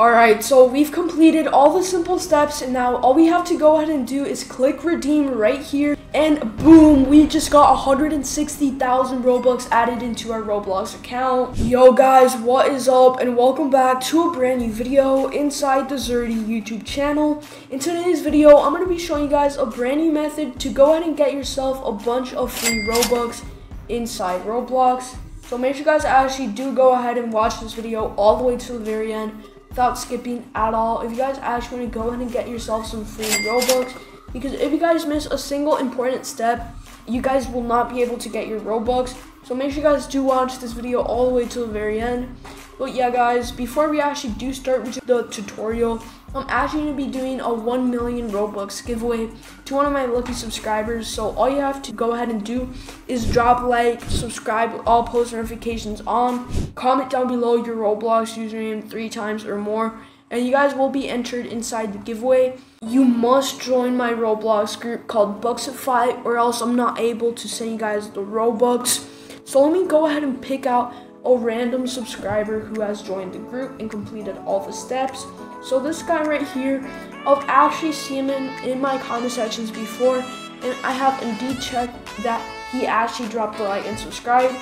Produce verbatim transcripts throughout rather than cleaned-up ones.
Alright, so we've completed all the simple steps, and now all we have to go ahead and do is click redeem right here, and boom, we just got one hundred sixty thousand Robux added into our Roblox account. Yo guys, what is up, and welcome back to a brand new video inside the Zerty YouTube channel. In today's video, I'm going to be showing you guys a brand new method to go ahead and get yourself a bunch of free Robux inside Roblox. So make sure you guys actually do go ahead and watch this video all the way to the very end, without skipping at all, if you guys actually want to go ahead and get yourself some free Robux, because if you guys miss a single important step, you guys will not be able to get your Robux. So make sure you guys do watch this video all the way to the very end. But yeah guys, before we actually do start with the tutorial, I'm actually going to be doing a one million Robux giveaway to one of my lucky subscribers. So all you have to go ahead and do is drop like, subscribe, all post notifications on, comment down below your Roblox username three times or more, and you guys will be entered inside the giveaway. You must join my Roblox group called Buxify, or else I'm not able to send you guys the Robux. So let me go ahead and pick out a random subscriber who has joined the group and completed all the steps. So this guy right here, I've actually seen him in my comment sections before, and I have indeed checked that he actually dropped a like and subscribe.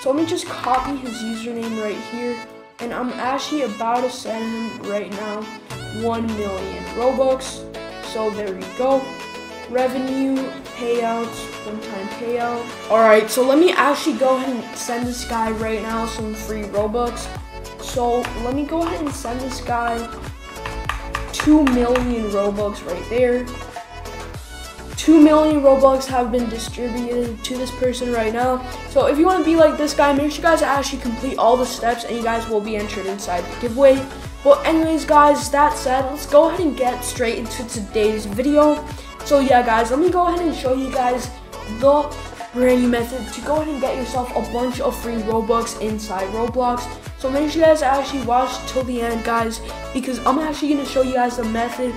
So let me just copy his username right here, and I'm actually about to send him right now one million Robux. So there we go. Revenue, payouts, one-time payout. Alright, so let me actually go ahead and send this guy right now some free Robux. So let me go ahead and send this guy two million Robux right there. two million Robux have been distributed to this person right now. So if you want to be like this guy, make sure you guys actually complete all the steps, and you guys will be entered inside the giveaway. But anyways guys, that said, let's go ahead and get straight into today's video. So yeah guys, let me go ahead and show you guys the brand new method to go ahead and get yourself a bunch of free Robux inside Roblox. So make sure you guys actually watch till the end guys, because I'm actually going to show you guys the method.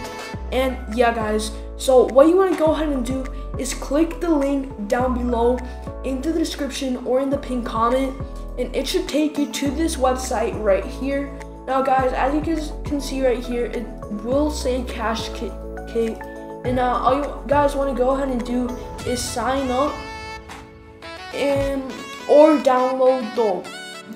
And yeah guys, so what you want to go ahead and do is click the link down below in the description or in the pinned comment, and it should take you to this website right here. Now guys, as you guys can see right here, it will say Cash Kit, okay? And now all you guys want to go ahead and do is sign up and or download the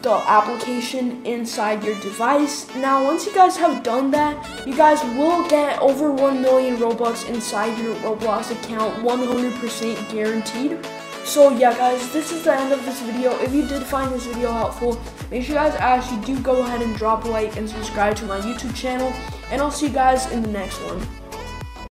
the application inside your device. Now once you guys have done that, you guys will get over one million Robux inside your Roblox account, one hundred percent guaranteed. So yeah guys, this is the end of this video. If you did find this video helpful, make sure you guys actually do go ahead and drop a like and subscribe to my YouTube channel, and I'll see you guys in the next one.